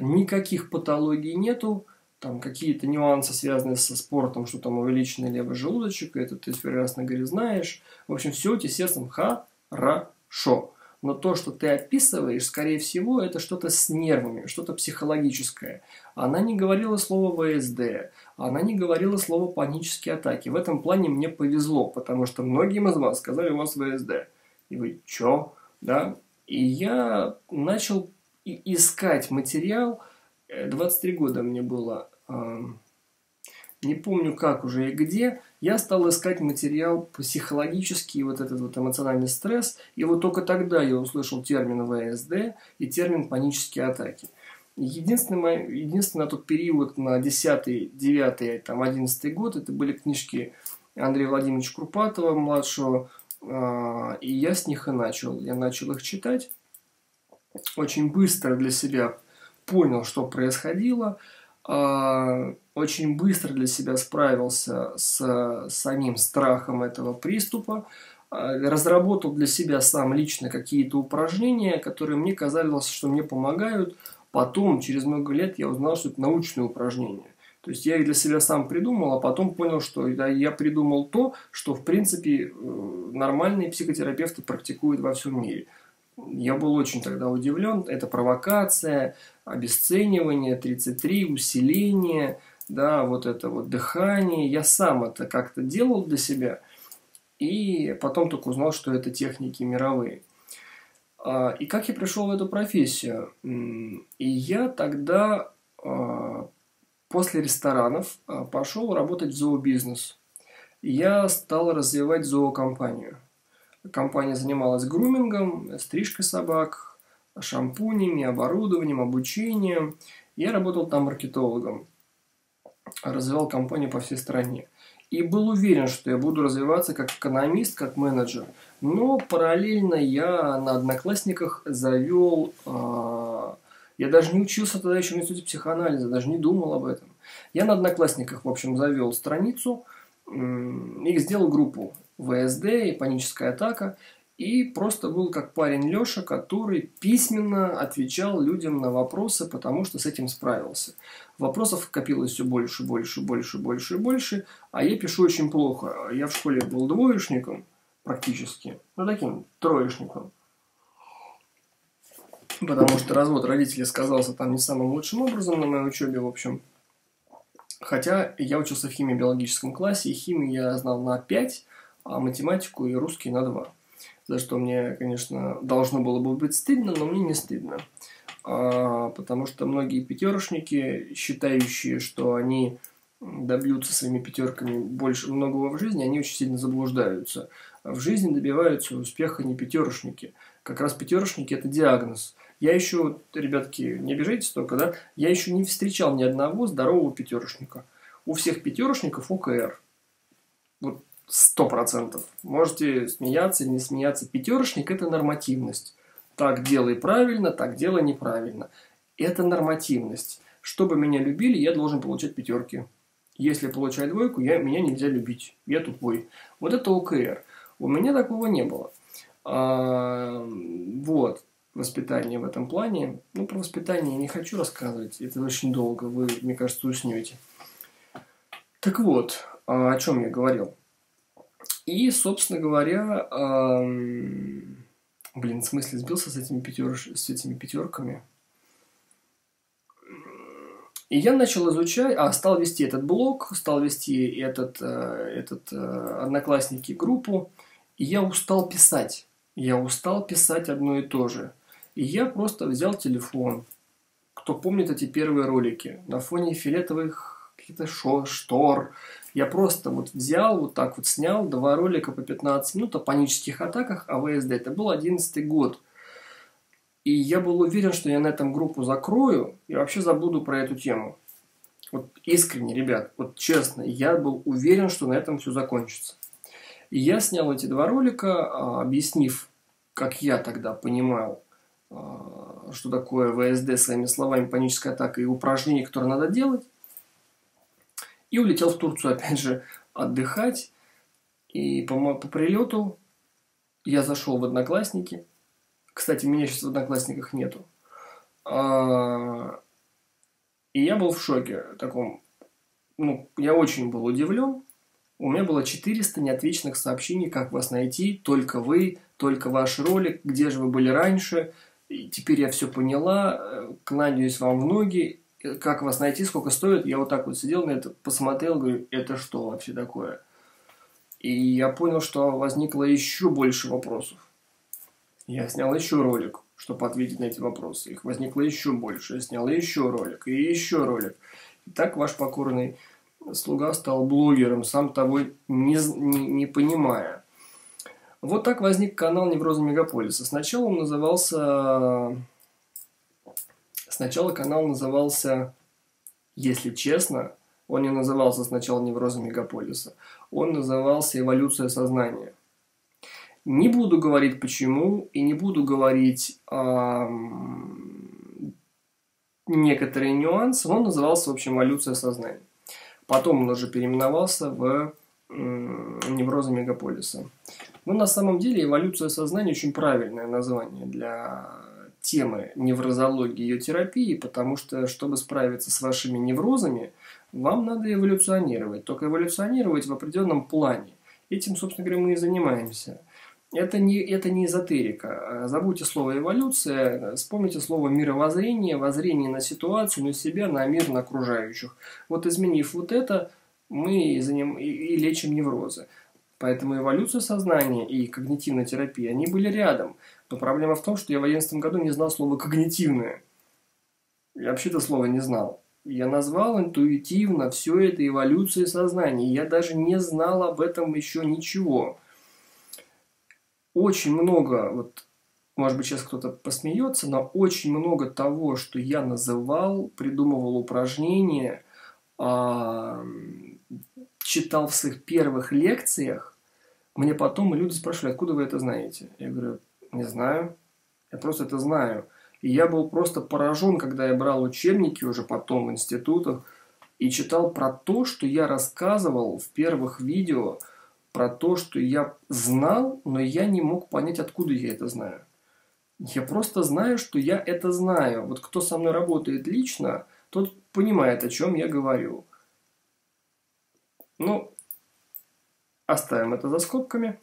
Никаких патологий нету. Там какие-то нюансы, связанные со спортом, что там увеличенный левый желудочек, это ты прекрасно, говоришь, знаешь. В общем, все у тебя сердцем хорошо. Но то, что ты описываешь, скорее всего, это что-то с нервами, что-то психологическое. Она не говорила слово ВСД, она не говорила слово панические атаки. В этом плане мне повезло, потому что многим из вас сказали: «У вас ВСД». И вы: «Чё?» Да? И я начал искать материал. двадцать три года мне было, э, не помню как уже и где, я стал искать материал психологический, вот этот вот эмоциональный стресс, и вот только тогда я услышал термин ВСД и термин панические атаки. Единственный, единственный на тот период, на десятый, девятый, одиннадцатый год, это были книжки Андрея Владимировича Курпатова-младшего, э, и я с них и начал. Я начал их читать, очень быстро для себя понял, что происходило, очень быстро для себя справился с самим страхом этого приступа, разработал для себя сам лично какие-то упражнения, которые мне казалось, что мне помогают. Потом, через много лет, я узнал, что это научные упражнения. То есть я их для себя сам придумал, а потом понял, что я придумал то, что, в принципе, нормальные психотерапевты практикуют во всем мире. Я был очень тогда удивлен. Это провокация, обесценивание, тридцать три, усиление, да, вот это вот дыхание. Я сам это как-то делал для себя. И потом только узнал, что это техники мировые. И как я пришел в эту профессию? И я тогда после ресторанов пошел работать в зообизнес. Я стал развивать зоокомпанию. Компания занималась грумингом, стрижкой собак, шампунями, оборудованием, обучением. Я работал там маркетологом. Развивал компанию по всей стране. И был уверен, что я буду развиваться как экономист, как менеджер. Но параллельно я на одноклассниках завел... Э, я даже не учился тогда еще в институте психоанализа, даже не думал об этом. Я на одноклассниках, в общем, завел страницу э, и сделал группу ВСД и паническая атака. И просто был как парень Леша, который письменно отвечал людям на вопросы, потому что с этим справился. Вопросов копилось все больше, больше, больше, больше и больше. А я пишу очень плохо. Я в школе был двоечником практически. Ну, таким троечником. Потому что развод родителей сказался там не самым лучшим образом на моей учебе, в общем. Хотя я учился в химико-биологическом классе. И химию я знал на пять, а математику и русский на два. За что мне, конечно, должно было бы быть стыдно, но мне не стыдно. А, потому что многие пятерочники, считающие, что они добьются своими пятерками больше многого в жизни, они очень сильно заблуждаются. В жизни добиваются успеха не пятерочники. Как раз пятерочники – это диагноз. Я еще, ребятки, не обижайтесь только, да? Я еще не встречал ни одного здорового пятерочника. У всех пятерочников ОКР. Вот. Сто процентов. Можете смеяться или не смеяться. Пятерочник – это нормативность. Так делай правильно, так делай неправильно. Это нормативность. Чтобы меня любили, я должен получать пятерки. Если получаю двойку, я, меня нельзя любить. Я тупой. Вот это ОКР. У меня такого не было. А, вот. Воспитание в этом плане. Ну, про воспитание я не хочу рассказывать. Это очень долго. Вы, мне кажется, уснете. Так вот, о чем я говорил. И, собственно говоря, эм, блин, в смысле сбился с этими, пятер... с этими пятерками. И я начал изучать, а стал вести этот блог, стал вести этот, э, этот э, одноклассники группу. И я устал писать. Я устал писать одно и то же. И я просто взял телефон. Кто помнит эти первые ролики? На фоне фиолетовых... каких-то штор. Я просто вот взял, вот так вот снял два ролика по пятнадцать минут о панических атаках, о ВСД. Это был одиннадцатый год. И я был уверен, что я на этом группу закрою и вообще забуду про эту тему. Вот искренне, ребят, вот честно, я был уверен, что на этом все закончится. И я снял эти два ролика, объяснив, как я тогда понимал, что такое ВСД своими словами, паническая атака и упражнения, которые надо делать. И улетел в Турцию, опять же, отдыхать. И по, по прилету я зашел в Одноклассники. Кстати, меня сейчас в Одноклассниках нету. А... И я был в шоке. Таком... Ну, я очень был удивлен. У меня было четыреста неотвеченных сообщений, как вас найти, только вы, только ваш ролик, где же вы были раньше. И теперь я все поняла, кланяюсь вам в ноги. Как вас найти, сколько стоит? Я вот так вот сидел на это, посмотрел, говорю, это что вообще такое? И я понял, что возникло еще больше вопросов. Я снял еще ролик, чтобы ответить на эти вопросы. Их возникло еще больше. Я снял еще ролик, и еще ролик. И так ваш покорный слуга стал блогером, сам того не, не, не понимая. Вот так возник канал Неврозы Мегаполиса. Сначала он назывался... Сначала канал назывался, если честно, он не назывался сначала «Неврозы Мегаполиса», он назывался «Эволюция Сознания». Не буду говорить почему и не буду говорить эм, некоторые нюансы, он назывался, в общем, «Эволюция Сознания». Потом он уже переименовался в эм, «Неврозы Мегаполиса». Но на самом деле «Эволюция Сознания» очень правильное название для... темы неврозологии и ее терапии, потому что, чтобы справиться с вашими неврозами, вам надо эволюционировать. Только эволюционировать в определенном плане. Этим, собственно говоря, мы и занимаемся. Это не, это не эзотерика. Забудьте слово «эволюция», вспомните слово «мировоззрение», воззрение на ситуацию, на себя, на мир, на окружающих. Вот изменив вот это, мы и, заним... и лечим неврозы. Поэтому эволюция сознания и когнитивная терапия, они были рядом. Но проблема в том, что я в одиннадцатом году не знал слова «когнитивное». Я вообще это слово не знал. я назвал интуитивно все это эволюцией сознания. Я даже не знал об этом еще ничего. Очень много, вот, может быть, сейчас кто-то посмеется, но очень много того, что я называл, придумывал упражнения, читал в своих первых лекциях, мне потом люди спрашивали, откуда вы это знаете? Я говорю, не знаю, я просто это знаю. И я был просто поражен, когда я брал учебники уже потом в институтах и читал про то, что я рассказывал в первых видео, про то, что я знал, но я не мог понять, откуда я это знаю. Я просто знаю, что я это знаю. Вот кто со мной работает лично, тот понимает, о чем я говорю. Ну, оставим это за скобками.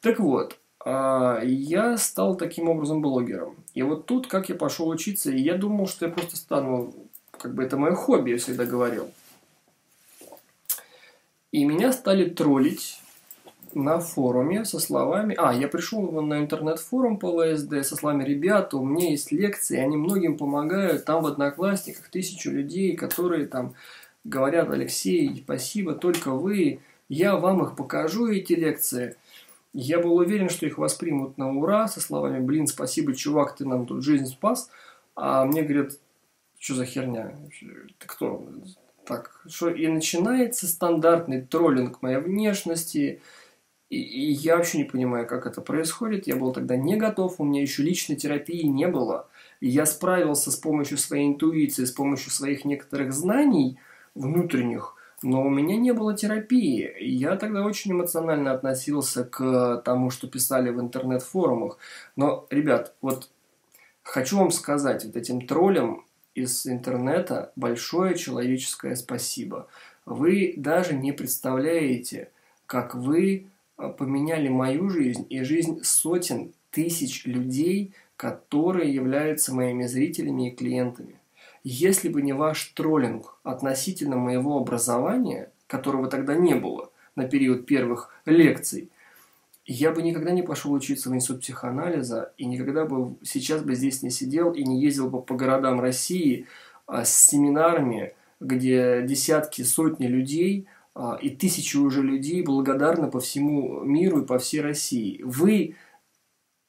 Так вот. Я стал таким образом блогером. И вот тут, как я пошел учиться, и я думал, что я просто стану, как бы это мое хобби, я всегда говорил. И меня стали троллить на форуме со словами... А, я пришел на интернет-форум по ЛСД со словами, ребята, у меня есть лекции, они многим помогают, там в Одноклассниках тысячу людей, которые там говорят, Алексей, спасибо, только вы, я вам их покажу, эти лекции. Я был уверен, что их воспримут на ура, со словами «Блин, спасибо, чувак, ты нам тут жизнь спас». А мне говорят, что за херня? Ты кто? Так, что? И начинается стандартный троллинг моей внешности. И, и я вообще не понимаю, как это происходит. Я был тогда не готов, у меня еще личной терапии не было. И я справился с помощью своей интуиции, с помощью своих некоторых знаний внутренних. Но у меня не было терапии. Я тогда очень эмоционально относился к тому, что писали в интернет-форумах. Но, ребят, вот хочу вам сказать, вот этим троллям из интернета большое человеческое спасибо. Вы даже не представляете, как вы поменяли мою жизнь и жизнь сотен тысяч людей, которые являются моими зрителями и клиентами. Если бы не ваш троллинг относительно моего образования, которого тогда не было на период первых лекций, я бы никогда не пошел учиться в Институт психоанализа и никогда бы сейчас бы здесь не сидел и не ездил бы по городам России с семинарами, где десятки, сотни людей и тысячи уже людей благодарны по всему миру и по всей России. Вы,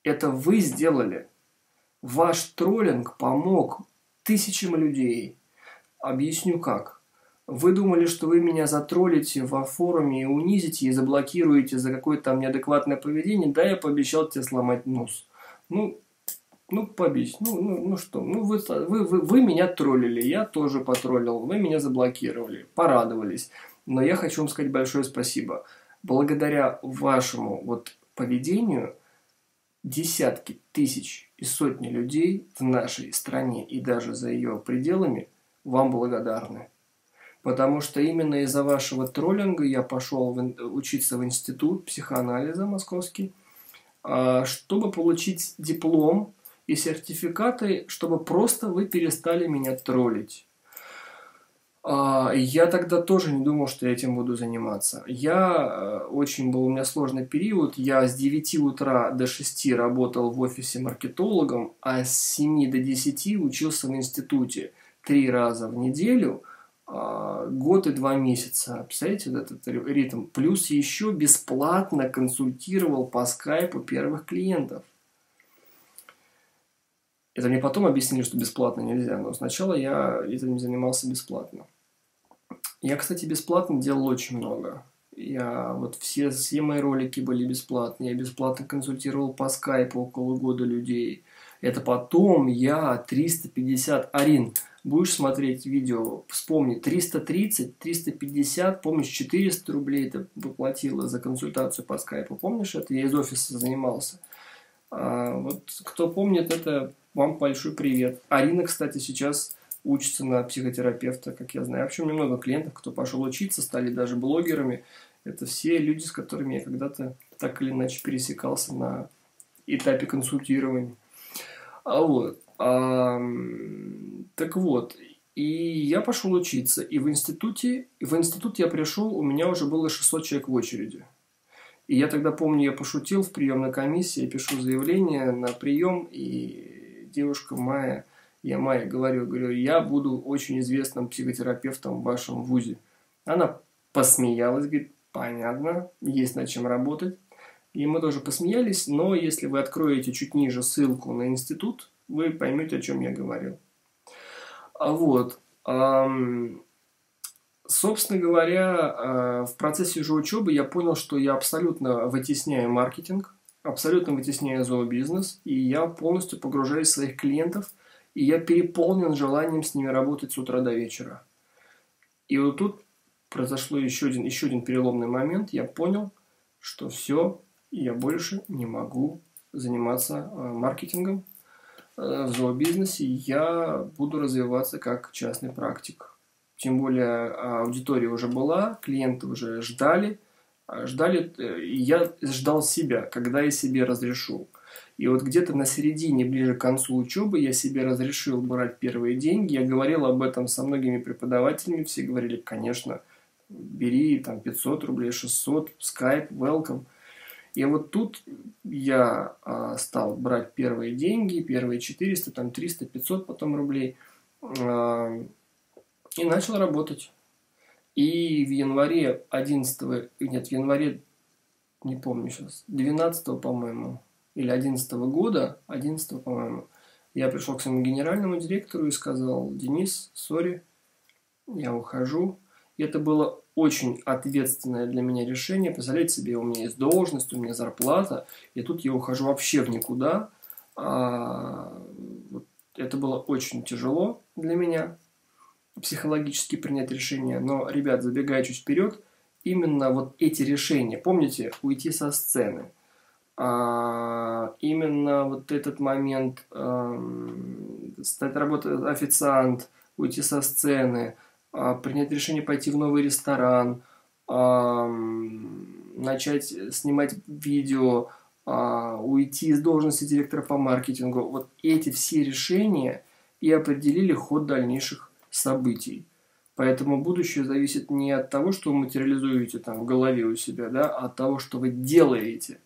это вы сделали. Ваш троллинг помог тысячам людей. Объясню как. Вы думали, что вы меня затроллите во форуме и унизите, и заблокируете за какое-то там неадекватное поведение. Да, я пообещал тебе сломать нос. Ну, ну, побить. Ну, ну, ну что, ну вы, вы, вы, вы меня троллили, я тоже потроллил, вы меня заблокировали, порадовались. Но я хочу вам сказать большое спасибо. Благодаря вашему вот поведению десятки тысяч и сотни людей в нашей стране и даже за ее пределами вам благодарны. Потому что именно из-за вашего троллинга я пошел в, учиться в Институт психоанализа Московский, чтобы получить диплом и сертификаты, чтобы просто вы перестали меня троллить. Я тогда тоже не думал, что я этим буду заниматься. Я очень был, у меня сложный период. Я с девяти утра до шести работал в офисе маркетологом, а с семи до десяти учился в институте три раза в неделю, год и два месяца. Представляете, вот этот ритм. Плюс еще бесплатно консультировал по скайпу первых клиентов. Это мне потом объяснили, что бесплатно нельзя, но сначала я этим занимался бесплатно. Я, кстати, бесплатно делал очень много. Я, вот все, все мои ролики были бесплатные. Я бесплатно консультировал по скайпу около года людей. Это потом я триста пятьдесят... Арин, будешь смотреть видео, вспомни, триста тридцать, триста пятьдесят, помнишь, четыреста рублей ты выплатила за консультацию по скайпу. Помнишь, это я из офиса занимался. А, вот кто помнит, это... Вам большой привет. Арина, кстати, сейчас учится на психотерапевта, как я знаю. Вообще, у меня много клиентов, кто пошел учиться, стали даже блогерами. Это все люди, с которыми я когда-то так или иначе пересекался на этапе консультирования. А вот. А, так вот. И я пошел учиться. И в институте, и в институт я пришел, у меня уже было шестьсот человек в очереди. И я тогда помню, я пошутил в приемной комиссии, я пишу заявление на прием, и... Девушка Майя я Майе говорю, говорю, я буду очень известным психотерапевтом в вашем вузе. Она посмеялась, говорит, понятно, есть над чем работать. И мы тоже посмеялись, но если вы откроете чуть ниже ссылку на институт, вы поймете, о чем я говорил. Вот. Собственно говоря, в процессе же учебы я понял, что я абсолютно вытесняю маркетинг, абсолютно вытесняю зообизнес, и я полностью погружаюсь в своих клиентов, и я переполнен желанием с ними работать с утра до вечера. И вот тут произошло еще один, еще один переломный момент. Я понял, что все, я больше не могу заниматься маркетингом в зообизнесе. Я буду развиваться как частный практик. Тем более аудитория уже была, клиенты уже ждали. ждали. Я ждал себя, когда я себе разрешу. И вот где-то на середине, ближе к концу учебы, я себе разрешил брать первые деньги. Я говорил об этом со многими преподавателями. Все говорили, конечно, бери там, пятьсот рублей, шестьсот, Skype, welcome. И вот тут я стал брать первые деньги, первые четыреста, там триста, пятьсот потом рублей. И начал работать. И в январе одиннадцатого, нет, в январе, не помню сейчас, двенадцатого, по-моему, или одиннадцатого года, одиннадцатого, по-моему, я пришел к своему генеральному директору и сказал, Денис, сори, я ухожу. И это было очень ответственное для меня решение. Представляете себе, у меня есть должность, у меня зарплата, и тут я ухожу вообще в никуда. Это было очень тяжело для меня. Психологически принять решение, но, ребят, забегая чуть вперед, именно вот эти решения, помните, уйти со сцены, а, именно вот этот момент, а, стать работать официант, уйти со сцены, а, принять решение пойти в новый ресторан, а, начать снимать видео, а, уйти из должности директора по маркетингу, вот эти все решения и определили ход дальнейших событий. Поэтому будущее зависит не от того, что вы материализуете там в голове у себя, да, а от того, что вы делаете.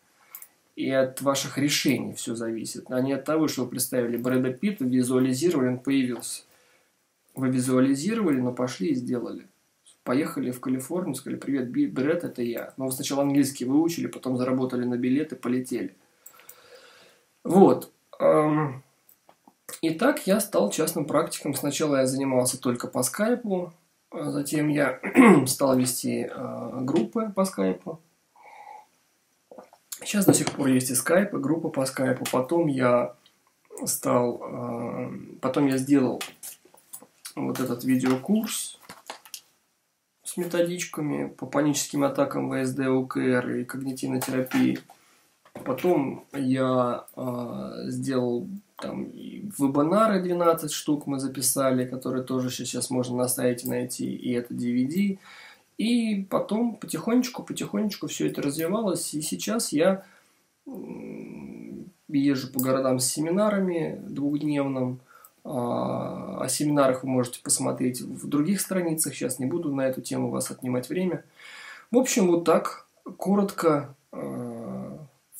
И от ваших решений все зависит. А не от того, что вы представили Брэда Питта, визуализировали, он появился. Вы визуализировали, но пошли и сделали. Поехали в Калифорнию, сказали, привет, Брэд, это я. Но вы сначала английский выучили, потом заработали на билеты, полетели. Вот. Итак, я стал частным практиком. Сначала я занимался только по скайпу, затем я стал вести э, группы по скайпу. Сейчас до сих пор есть и скайп, и группа по скайпу. Потом я стал, э, потом я сделал вот этот видеокурс с методичками по паническим атакам вэ эс дэ, о ка эр и когнитивной терапии. Потом я э, сделал там вебинары двенадцать штук мы записали, которые тоже сейчас можно на сайте найти, и это ди ви ди. И потом потихонечку-потихонечку все это развивалось, и сейчас я езжу по городам с семинарами двухдневным. О семинарах вы можете посмотреть в других страницах, сейчас не буду на эту тему вас отнимать время. В общем, вот так, коротко,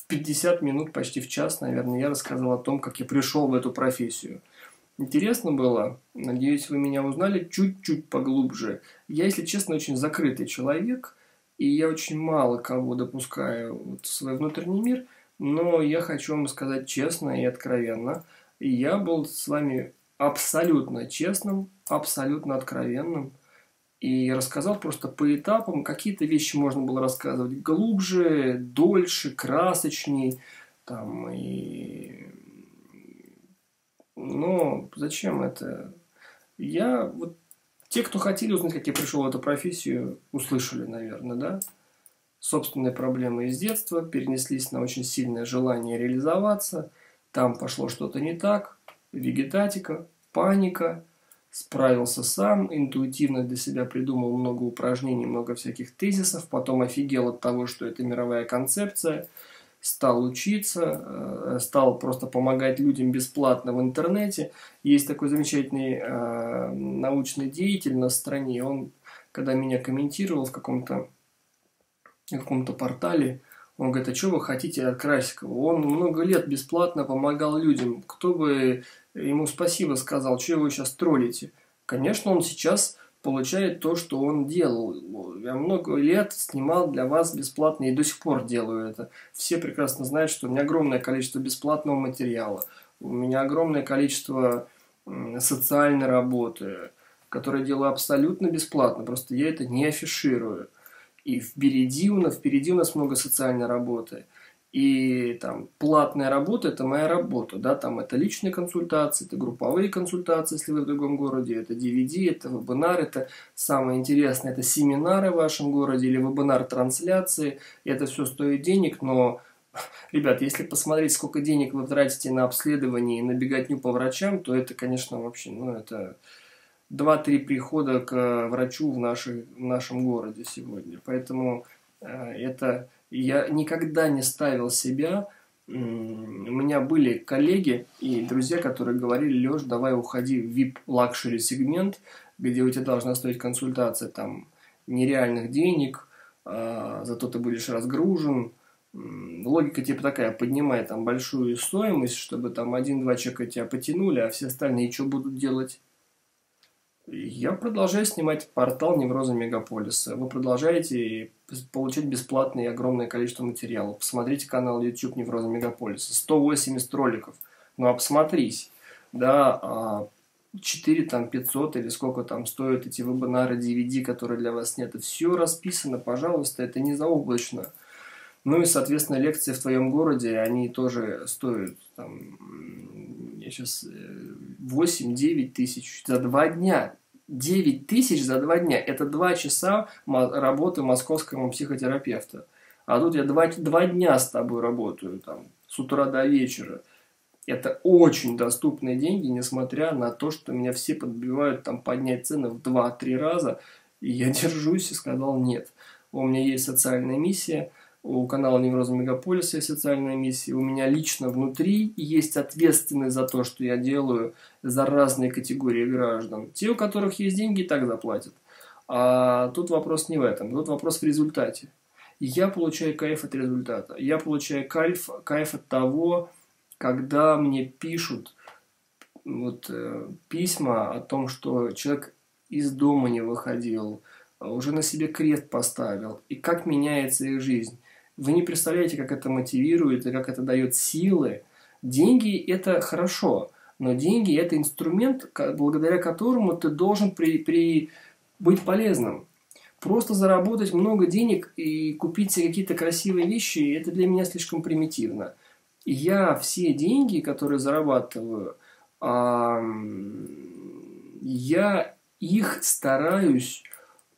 пятьдесят минут, почти в час, наверное, я рассказал о том, как я пришел в эту профессию. Интересно было. Надеюсь, вы меня узнали чуть-чуть поглубже. Я, если честно, очень закрытый человек, и я очень мало кого допускаю вот в свой внутренний мир, но я хочу вам сказать честно и откровенно. Я был с вами абсолютно честным, абсолютно откровенным. И рассказал просто по этапам, какие-то вещи можно было рассказывать глубже, дольше, красочней. Там, и... Но зачем это? Я, вот, те, кто хотели узнать, как я пришел в эту профессию, услышали, наверное, да? Собственные проблемы из детства перенеслись на очень сильное желание реализоваться. Там пошло что-то не так, вегетатика, паника. Справился сам, интуитивно для себя придумал много упражнений, много всяких тезисов, потом офигел от того, что это мировая концепция, стал учиться, стал просто помогать людям бесплатно в интернете. Есть такой замечательный научный деятель на стране, он, когда меня комментировал в каком-то, в каком-то портале, Он говорит, а что вы хотите от Красикова? Он много лет бесплатно помогал людям. Кто бы ему спасибо сказал, что вы сейчас троллите? Конечно, он сейчас получает то, что он делал. Я много лет снимал для вас бесплатно и до сих пор делаю это. Все прекрасно знают, что у меня огромное количество бесплатного материала. У меня огромное количество социальной работы, которую я делаю абсолютно бесплатно. Просто я это не афиширую. И впереди у нас, впереди у нас много социальной работы. И там платная работа – это моя работа. Да? Там это личные консультации, это групповые консультации, если вы в другом городе, это ди ви ди, это вебинар, это самое интересное, это семинары в вашем городе или вебинар-трансляции. Это все стоит денег, но, ребят, если посмотреть, сколько денег вы тратите на обследование и на беготню по врачам, то это, конечно, вообще, ну, это... два-три прихода к врачу в, нашей, в нашем городе сегодня. Поэтому это я никогда не ставил себя. У меня были коллеги и друзья, которые говорили: Лёш, давай уходи в ви ай пи-лакшери сегмент, где у тебя должна стоить консультация там нереальных денег, а зато ты будешь разгружен. Логика типа такая: поднимай там большую стоимость, чтобы там один-два человека тебя потянули, а все остальные что будут делать? Я продолжаю снимать портал «Неврозы Мегаполиса». Вы продолжаете получать бесплатное и огромное количество материалов. Посмотрите канал YouTube «Неврозы Мегаполиса». сто восемьдесят роликов. Ну, обсмотрись. Да, четыре, там, пятьсот или сколько там стоят эти вебинары, ди ви ди, которые для вас сняты. Все расписано, пожалуйста, это не заоблачно. Ну и, соответственно, лекции в твоем городе, они тоже стоят, там, я сейчас, восемь-девять тысяч за два дня. девять тысяч за два дня. Это два часа работы московскому психотерапевта. А тут я два, два дня с тобой работаю, там, с утра до вечера. Это очень доступные деньги, несмотря на то, что меня все подбивают там, поднять цены в два-три раза. И я держусь и сказал нет. У меня есть социальная миссия. У канала «Неврозы Мегаполиса» есть социальная миссия. У меня лично внутри есть ответственность за то, что я делаю, за разные категории граждан. Те, у которых есть деньги, и так заплатят. А тут вопрос не в этом. Тут вопрос в результате. Я получаю кайф от результата. Я получаю кайф, кайф от того, когда мне пишут вот, э, письма о том, что человек из дома не выходил, уже на себе крест поставил, и как меняется их жизнь. Вы не представляете, как это мотивирует и как это дает силы. Деньги – это хорошо, но деньги – это инструмент, благодаря которому ты должен при, при быть полезным. Просто заработать много денег и купить себе какие-то красивые вещи – это для меня слишком примитивно. Я все деньги, которые зарабатываю, я их стараюсь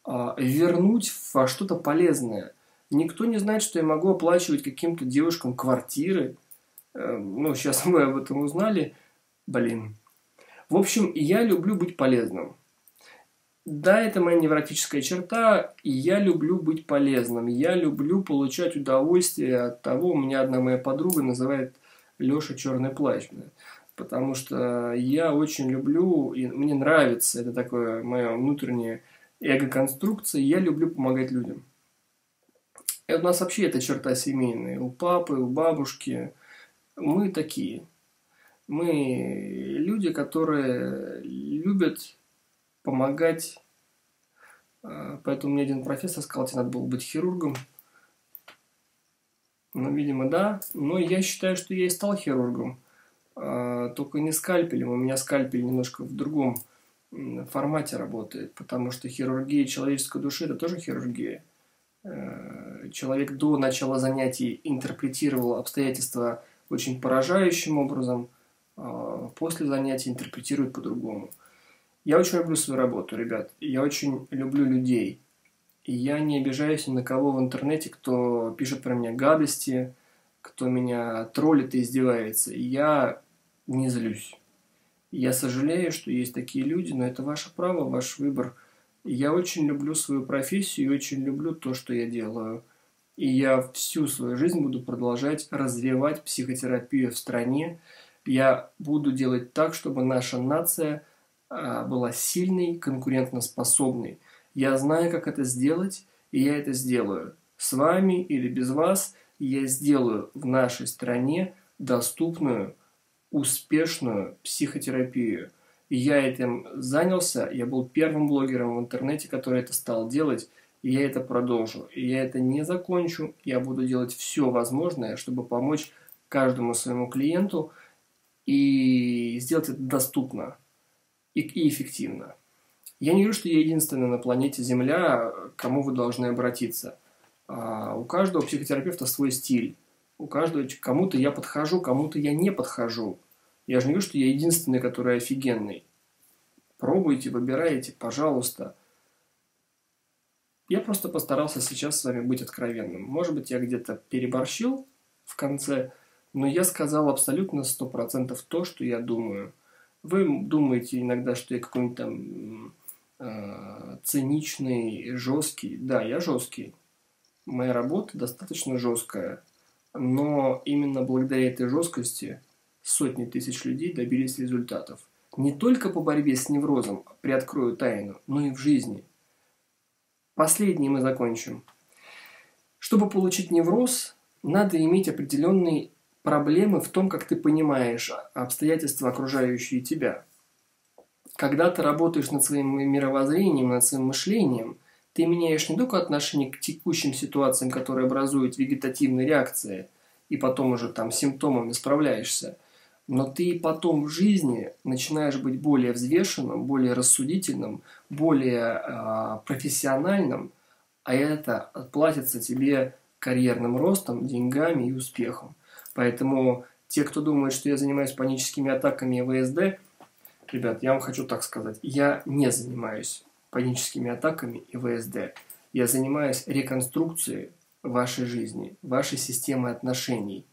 вернуть во что-то полезное. Никто не знает, что я могу оплачивать каким-то девушкам квартиры. Ну, сейчас мы об этом узнали. Блин. В общем, я люблю быть полезным. Да, это моя невротическая черта. И я люблю быть полезным. Я люблю получать удовольствие от того. У меня одна моя подруга называет Лёша «Черный плащ». Потому что я очень люблю, и мне нравится, это такое мое внутреннее эго-конструкция. Я люблю помогать людям. И у нас вообще эта черта семейная. У папы, у бабушки. Мы такие. Мы люди, которые любят помогать. Поэтому мне один профессор сказал, тебе надо было быть хирургом. Ну, видимо, да. Но я считаю, что я и стал хирургом. Только не скальпелем. У меня скальпель немножко в другом формате работает. Потому что хирургия человеческой души – это тоже хирургия. Человек до начала занятий интерпретировал обстоятельства очень поражающим образом, а после занятий интерпретирует по-другому. Я очень люблю свою работу, ребят. Я очень люблю людей. И я не обижаюсь ни на кого в интернете, кто пишет про меня гадости, кто меня троллит и издевается. Я не злюсь. Я сожалею, что есть такие люди, но это ваше право, ваш выбор. Я очень люблю свою профессию и очень люблю то, что я делаю. И я всю свою жизнь буду продолжать развивать психотерапию в стране. Я буду делать так, чтобы наша нация была сильной, конкурентоспособной. Я знаю, как это сделать, и я это сделаю. С вами или без вас. я сделаю в нашей стране доступную, успешную психотерапию. И я этим занялся, я был первым блогером в интернете, который это стал делать, и я это продолжу. И я это не закончу, я буду делать все возможное, чтобы помочь каждому своему клиенту и сделать это доступно и, и эффективно. Я не говорю, что я единственный на планете Земля, к кому вы должны обратиться. А у каждого психотерапевта свой стиль. У каждого, кому-то я подхожу, кому-то я не подхожу. Я же не говорю, что я единственный, который офигенный. Пробуйте, выбирайте, пожалуйста. Я просто постарался сейчас с вами быть откровенным. Может быть, я где-то переборщил в конце, но я сказал абсолютно сто процентов то, что я думаю. Вы думаете иногда, что я какой-нибудь там э, циничный, жесткий. Да, я жесткий. Моя работа достаточно жесткая. Но именно благодаря этой жесткости сотни тысяч людей добились результатов. Не только по борьбе с неврозом, приоткрою тайну, но и в жизни. Последний мы закончим. Чтобы получить невроз, надо иметь определенные проблемы в том, как ты понимаешь обстоятельства, окружающие тебя. Когда ты работаешь над своим мировоззрением, над своим мышлением, ты меняешь не только отношение к текущим ситуациям, которые образуют вегетативные реакции, и потом уже там с симптомами справляешься, но ты потом в жизни начинаешь быть более взвешенным, более рассудительным, более э, профессиональным, а это отплатится тебе карьерным ростом, деньгами и успехом. Поэтому те, кто думает, что я занимаюсь паническими атаками и ВСД, ребят, я вам хочу так сказать, я не занимаюсь паническими атаками и ВСД. Я занимаюсь реконструкцией вашей жизни, вашей системы отношений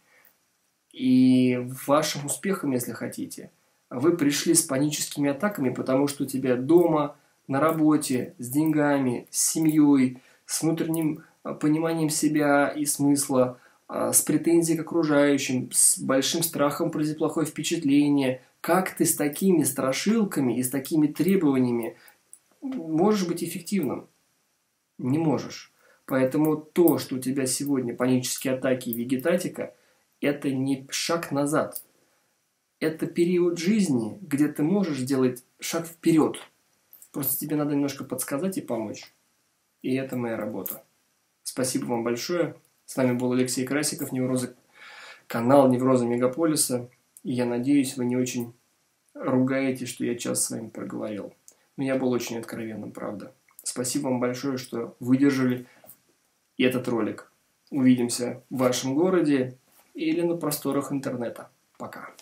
и вашим успехом, если хотите. Вы пришли с паническими атаками, потому что у тебя дома, на работе, с деньгами, с семьей, с внутренним пониманием себя и смысла, с претензией к окружающим, с большим страхом произвести плохое впечатление. Как ты с такими страшилками и с такими требованиями можешь быть эффективным? Не можешь. Поэтому то, что у тебя сегодня панические атаки и вегетатика, это не шаг назад. Это период жизни, где ты можешь сделать шаг вперед. Просто тебе надо немножко подсказать и помочь. И это моя работа. Спасибо вам большое. С вами был Алексей Красиков, Неврозы, канал Неврозы Мегаполиса. И я надеюсь, вы не очень ругаете, что я час с вами проговорил. Но я был очень откровенным, правда. Спасибо вам большое, что выдержали этот ролик. Увидимся в вашем городе или на просторах интернета. Пока.